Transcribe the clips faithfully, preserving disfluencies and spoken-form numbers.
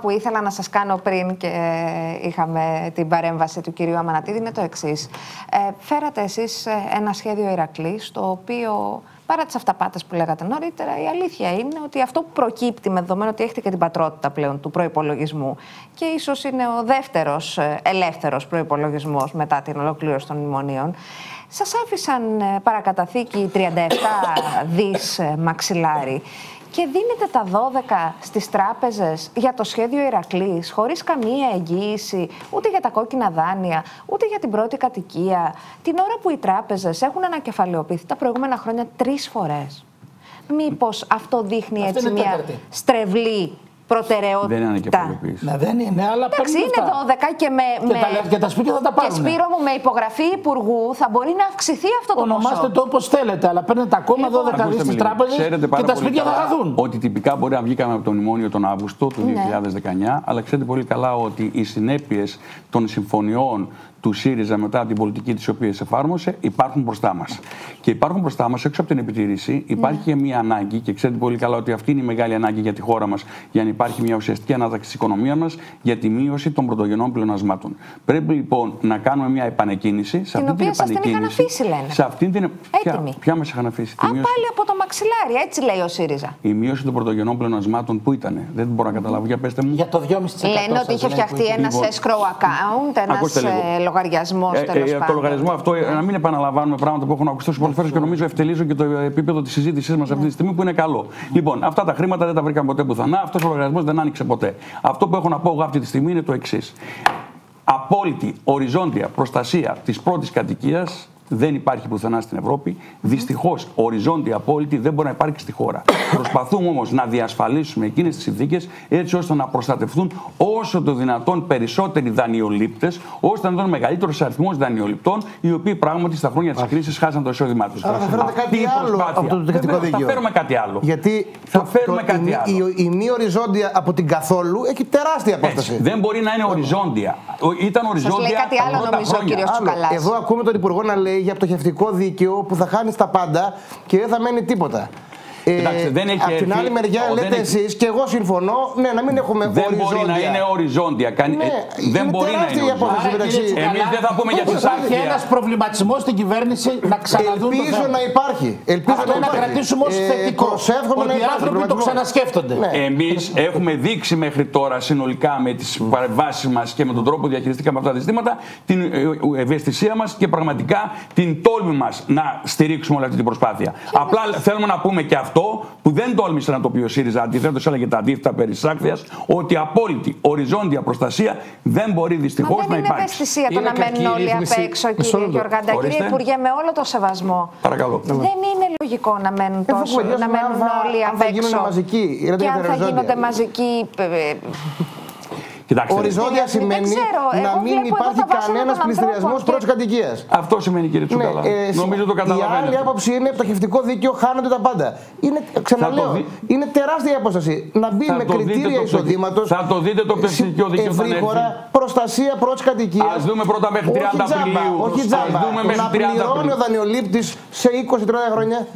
που ήθελα να σας κάνω πριν και είχαμε την παρέμβαση του κυρίου Αμανατίδη είναι το εξής. Ε, φέρατε εσείς ένα σχέδιο Ηρακλής, το οποίο παρά τις αυταπάτες που λέγατε νωρίτερα, η αλήθεια είναι ότι αυτό που προκύπτει με δεδομένο ότι έχετε και την πατρότητα πλέον του προϋπολογισμού και ίσως είναι ο δεύτερος ελεύθερος προϋπολογισμός μετά την ολοκλήρωση των μνημονίων. Σας άφησαν παρακαταθήκη τριάντα επτά δισεκατομμύρια μαξιλάρι. Και δίνετε τα δώδεκα στις τράπεζες για το σχέδιο Ηρακλής, χωρίς καμία εγγύηση, ούτε για τα κόκκινα δάνεια, ούτε για την πρώτη κατοικία, την ώρα που οι τράπεζες έχουν ανακεφαλαιοποιηθεί τα προηγούμενα χρόνια τρεις φορές. Μήπως αυτό δείχνει αυτό έτσι μια τέταρτη. στρεβλή προτεραιότητα? Δεν είναι ανακεφαλαιοποίηση. Να, δεν είναι, αλλά εντάξει, είναι δώδεκα και με. Και, με, τα, και τα σπίτια θα τα πάρουν. Και Σπύρο μου, με υπογραφή υπουργού θα μπορεί να αυξηθεί αυτό το ποσό. Ονομάστε το όπως θέλετε, αλλά παίρνετε ακόμα δώδεκα δις στις τράπεζες και τα σπίτια θα χαθούν. Ότι τυπικά μπορεί να βγήκαμε από το μνημόνιο τον Αύγουστο του δύο χιλιάδες δεκαεννιά, ναι. αλλά ξέρετε πολύ καλά ότι οι συνέπειες των συμφωνιών του ΣΥΡΙΖΑ μετά την πολιτική της οποίας εφάρμοσε υπάρχουν μπροστά μας. Και υπάρχουν μπροστά μας έξω από την επιτήρηση, υπάρχει και μια ανάγκη, και ξέρετε πολύ καλά ότι αυτή είναι η μεγάλη ανάγκη για τη χώρα μας, για να υπάρχει μια ουσιαστική ανάταξη της οικονομίας μας για τη μείωση των πρωτογενών πλεονασμάτων. Πρέπει λοιπόν να κάνουμε μια επανεκκίνηση. Σε αυτή την επανεκκίνηση. Σε αυτήν την επανεκκίνηση. Ποια μας είχαν αφήσει? Α, πάλι από το μαξιλάρι, έτσι λέει ο ΣΥΡΙΖΑ. Η μείωση των πρωτογενών πλεονασμάτων που ήταν. Δεν μπορώ να καταλάβω. Για πέστε μου. Για το δύο κόμμα πέντε τοις εκατό. Λένε ότι είχε φτιαχτεί ένα escrow account, ένα λογαριασμό. Ε, ε, το λογαριασμό αυτό, ε, να μην επαναλαμβάνουμε πράγματα που έχουν ακουστεί πολλές φορές και νομίζω ευτελίζουν και το επίπεδο της συζήτησής μας αυτή τη στιγμή, που είναι καλό. Λοιπόν, αυτά τα χρήματα δεν τα βρήκαμε ποτέ πουθενά. Αυτός ο λογαριασμός δεν άνοιξε ποτέ. Αυτό που έχω να πω εγώ αυτή τη στιγμή είναι το εξής. Απόλυτη οριζόντια προστασία της πρώτης κατοικίας δεν υπάρχει πουθενά στην Ευρώπη. Δυστυχώς, οριζόντια απόλυτη δεν μπορεί να υπάρχει στη χώρα. Προσπαθούμε όμως να διασφαλίσουμε εκείνες τις συνθήκες έτσι ώστε να προστατευτούν όσο το δυνατόν περισσότεροι δανειολήπτες, ώστε να δουν μεγαλύτερο αριθμό δανειοληπτών, οι οποίοι πράγματι στα χρόνια της κρίσης χάσαν το εισόδημά τους. Θα φέρουμε κάτι άλλο από το δικαστικό δίκαιο. Θα φέρουμε κάτι άλλο. Γιατί θα φέρουμε το, κάτι άλλο. Η, η, η μη οριζόντια από την καθόλου έχει τεράστια απόσταση. Δεν μπορεί να είναι οριζόντια. Ήταν οριζόντια. Σας λέει κάτι άλλο, νομίζω, ο κύριος Τσούκαλας. Εδώ ακούμε τον υπουργό να λέει για πτωχευτικό δίκαιο που θα χάνεις τα πάντα και δεν θα μένει τίποτα. Κοιτάξτε, ε, δεν έχει από την άλλη μεριά ο, λέτε εσείς έχει... και εγώ συμφωνώ, ναι, να μην έχουμε δεν οριζόντια. Δεν μπορεί να είναι οριζόντια. Καν... Ναι, ε, δεν μπορεί να είναι οριζόντια. Εμείς δεν θα πούμε για την αρχαία. Υπάρχει ένας προβληματισμός στην κυβέρνηση να ξαναδούν. Ελπίζω να υπάρχει. Ελπίζω να κρατήσουμε ως θετικό. Ότι οι άνθρωποι το ξανασκέφτονται. Εμείς έχουμε δείξει μέχρι τώρα συνολικά με τις παρεμβάσεις μας και με τον τρόπο που διαχειριστήκαμε αυτά τα ζητήματα την ευαισθησία μας και πραγματικά την τόλμη μας να στηρίξουμε όλη αυτή την προσπάθεια. Απλά θέλουμε να πούμε και αυτό. Που δεν τόλμησε να το πει ο ΣΥΡΙΖΑ, αντιθέτως έλεγε τα αντίθετα περί της άκθειας, ότι απόλυτη οριζόντια προστασία δεν μπορεί δυστυχώς να υπάρξει. Δεν είναι ευαισθησία το να μένουν όλοι απ' έξω, κύριε Γεωργαντά. Κύριε Υπουργέ, με όλο το σεβασμό, παρακαλώ, δεν είναι λογικό να μένουν τόσο, να μένουν όλοι απ' έξω. Και αν θα γίνονται μαζικοί. Κοιτάξτε, οριζόντια σημαίνει ξέρω, να μην υπάρχει κανένας πληστηριασμός πρώτης κατοικίας. Αυτό σημαίνει, κύριε Τσούκαλα. Ναι, ε, νομίζω το καταλαβαίνετε. Η άλλη άποψη είναι πτωχευτικό δίκαιο, χάνονται τα πάντα. Είναι, ξαναλέω, δι... είναι τεράστια η απόσταση. Να μπει θα με κριτήρια εισοδήματος. Θα το δείτε το πτωχευτικό δίκαιο θα έρθει. Προστασία πρώτης κατοικίας. Ας δούμε πρώτα μέχρι τριάντα Απριλίου. Όχι τζάμπα. Να πληρώνει ο δανειολήπτης σε είκοσι με τριάντα χρόνια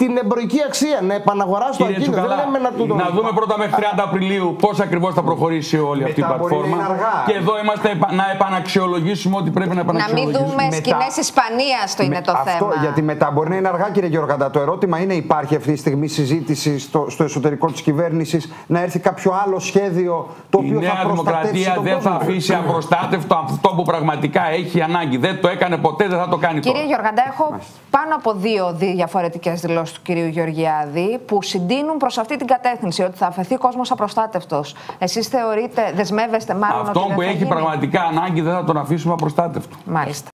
την εμπορική αξία, να επαναγοράσει το ακίνητο. Να, να δούμε πρώτα μέχρι τριάντα Απριλίου πώς ακριβώς θα προχωρήσει όλη αυτή η πλατφόρμα. Και εδώ είμαστε να επαναξιολογήσουμε ό,τι πρέπει να επαναξιολογήσουμε. Να μην δούμε μετά... σκηνές Ισπανίας, το είναι με... το θέμα. Αυτό, γιατί μετά μπορεί να είναι αργά, κύριε Γεωργαντά. Το ερώτημα είναι, υπάρχει αυτή τη στιγμή συζήτηση στο, στο εσωτερικό της κυβέρνησης να έρθει κάποιο άλλο σχέδιο το οποίο η θα προστατεύσει. Η Νέα Δημοκρατία τον δεν θα αφήσει απροστάτευτο αυτό που πραγματικά έχει ανάγκη. Δεν το έκανε ποτέ, δεν θα το κάνει τώρα. Κύριε Γεωργαντά, έχω πάνω από δύο διαφορετικές δηλώσεις του κυρίου Γεωργιάδη, που συντείνουν προς αυτή την κατεύθυνση, ότι θα αφαιθεί κόσμος απροστάτευτος. Εσείς θεωρείτε, δεσμεύεστε μάλλον αυτό ότι αυτό που έχει γίνει πραγματικά ανάγκη δεν θα τον αφήσουμε απροστάτευτο. Μάλιστα.